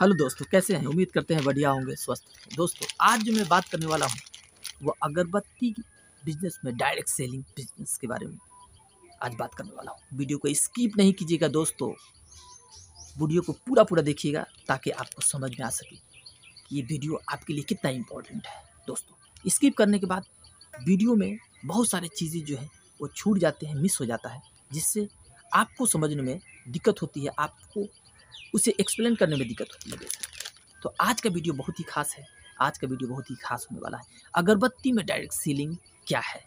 Hello दोस्तों, कैसे हैं? उम्मीद करते हैं बढ़िया होंगे, स्वस्थ होंगे। दोस्तों, आज जो मैं बात करने वाला हूं वो अगरबत्ती बिजनेस में डायरेक्ट सेलिंग बिजनेस के बारे में आज बात करने वाला हूं। वीडियो को स्किप नहीं कीजिएगा दोस्तों, वीडियो को पूरा देखिएगा ताकि आपको समझ में आ सके कि ये वीडियो आपके लिए कितना इम्पोर्टेंट है। दोस्तों, स्किप करने के बाद वीडियो में बहुत सारी चीज़ें जो है वो छूट जाते हैं, मिस हो जाता है, जिससे आपको समझने में दिक्कत होती है, आपको उसे एक्सप्लेन करने में दिक्कत होती है। तो आज का वीडियो बहुत ही खास है, आज का वीडियो बहुत ही खास होने वाला है। अगरबत्ती में डायरेक्ट सेलिंग क्या है,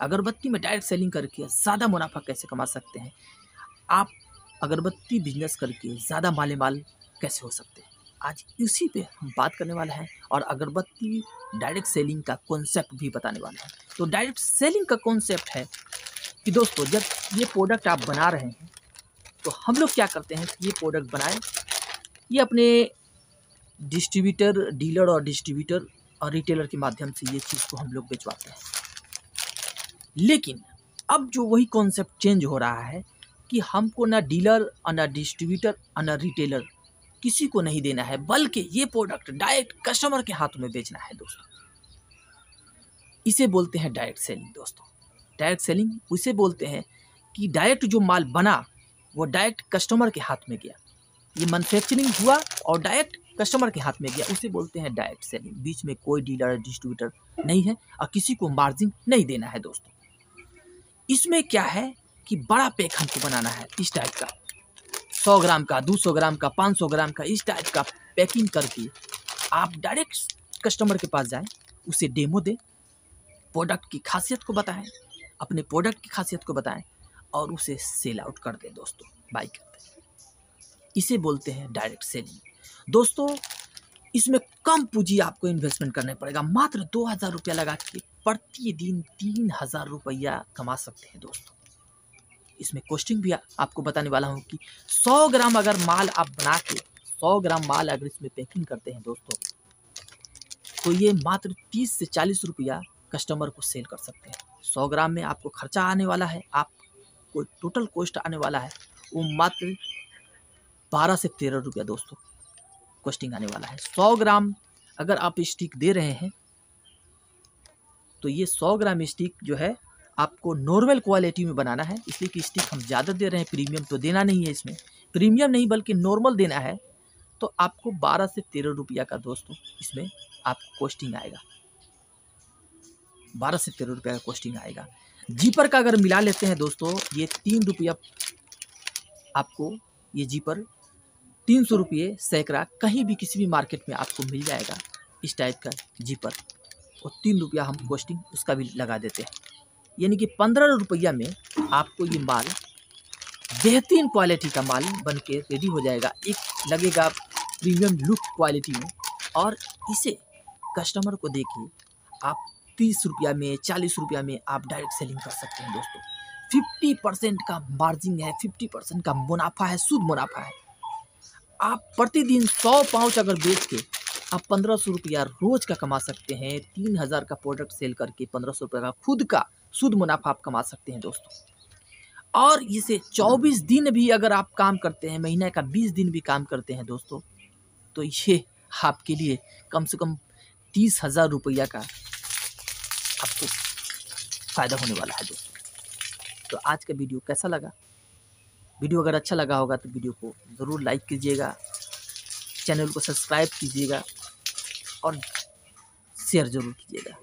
अगरबत्ती में डायरेक्ट सेलिंग करके ज़्यादा मुनाफा कैसे कमा सकते हैं, आप अगरबत्ती बिजनेस करके ज़्यादा माले माल कैसे हो सकते हैं, आज इसी पे हम बात करने वाले हैं। और अगरबत्ती डायरेक्ट सेलिंग का कॉन्सेप्ट भी बताने वाले हैं। तो डायरेक्ट सेलिंग का कॉन्सेप्ट है कि दोस्तों, जब ये प्रोडक्ट आप बना रहे हैं तो हम लोग क्या करते हैं कि ये प्रोडक्ट बनाएं, ये अपने डिस्ट्रीब्यूटर, डीलर और डिस्ट्रीब्यूटर और रिटेलर के माध्यम से ये चीज़ को हम लोग बेचवाते हैं। लेकिन अब जो वही कॉन्सेप्ट चेंज हो रहा है कि हमको ना डीलर और ना डिस्ट्रीब्यूटर और ना रिटेलर किसी को नहीं देना है, बल्कि ये प्रोडक्ट डायरेक्ट कस्टमर के हाथ में बेचना है। दोस्तों, इसे बोलते हैं डायरेक्ट सेलिंग। दोस्तों, डायरेक्ट सेलिंग उसे बोलते हैं कि डायरेक्ट जो माल बना वो डायरेक्ट कस्टमर के हाथ में गया, ये मैन्युफैक्चरिंग हुआ और डायरेक्ट कस्टमर के हाथ में गया, उसे बोलते हैं डायरेक्ट सेलिंग। बीच में कोई डीलर डिस्ट्रीब्यूटर नहीं है और किसी को मार्जिन नहीं देना है। दोस्तों, इसमें क्या है कि बड़ा पैक हमको बनाना है, इस टाइप का 100 ग्राम का, 200 ग्राम का, 500 ग्राम का, इस टाइप का पैकिंग करके आप डायरेक्ट कस्टमर के पास जाएँ, उसे डेमो दें, प्रोडक्ट की खासियत को बताएँ, अपने प्रोडक्ट की खासियत को बताएँ और उसे सेल आउट कर दे। दोस्तों, बाई कर दे, इसे बोलते हैं डायरेक्ट सेलिंग। दोस्तों, इसमें कम पूंजी आपको इन्वेस्टमेंट करना पड़ेगा, मात्र 2000 रुपया लगा के प्रतिदिन 3000 रुपया कमा सकते हैं। दोस्तों, इसमें कॉस्टिंग भी आपको बताने वाला हूँ कि 100 ग्राम अगर माल आप बना के 100 ग्राम माल अगर इसमें पैकिंग करते हैं दोस्तों, तो ये मात्र 30 से 40 रुपया कस्टमर को सेल कर सकते हैं। 100 ग्राम में आपको खर्चा आने वाला है, आप को टोटल कॉस्ट आने वाला है वो मात्र 12 से 13 रुपया दोस्तों कॉस्टिंग आने वाला है। 100 ग्राम अगर आप स्टिक दे रहे हैं तो ये 100 ग्राम स्टिक जो है आपको नॉर्मल क्वालिटी में बनाना है, इसलिए कि स्टिक हम ज़्यादा दे रहे हैं, प्रीमियम तो देना नहीं है, इसमें प्रीमियम नहीं बल्कि नॉर्मल देना है। तो आपको 12 से 13 रुपया का दोस्तों इसमें आपको कॉस्टिंग आएगा, 12 से 13 रुपया का कॉस्टिंग आएगा। जीपर का अगर मिला लेते हैं दोस्तों, ये 3 रुपया आपको, ये जीपर 300 रुपये सैकड़ा कहीं भी किसी भी मार्केट में आपको मिल जाएगा, इस टाइप का जीपर, और 3 रुपया हम कॉस्टिंग उसका भी लगा देते हैं, यानी कि 15 रुपया में आपको ये माल बेहतरीन क्वालिटी का माल बन के रेडी हो जाएगा, एक लगेगा प्रीमियम लुक क्वालिटी में, और इसे कस्टमर को देके आप 30 रुपया में, 40 रुपया में आप डायरेक्ट सेलिंग कर सकते हैं। दोस्तों, 50% का मार्जिन है, 50% का मुनाफा है, शुद्ध मुनाफा है। आप प्रतिदिन 100 पाउच अगर बेच के आप 1500 रुपया रोज का कमा सकते हैं। 3000 का प्रोडक्ट सेल करके 1500 रुपये का खुद का शुद्ध मुनाफा आप कमा सकते हैं दोस्तों। और इसे 24 दिन भी अगर आप काम करते हैं, महीने का 20 दिन भी काम करते हैं दोस्तों, तो ये आपके लिए कम से कम 30,000 रुपया का आपको फ़ायदा होने वाला है दोस्तों। तो आज का वीडियो कैसा लगा? वीडियो अगर अच्छा लगा होगा तो वीडियो को ज़रूर लाइक कीजिएगा, चैनल को सब्सक्राइब कीजिएगा और शेयर ज़रूर कीजिएगा।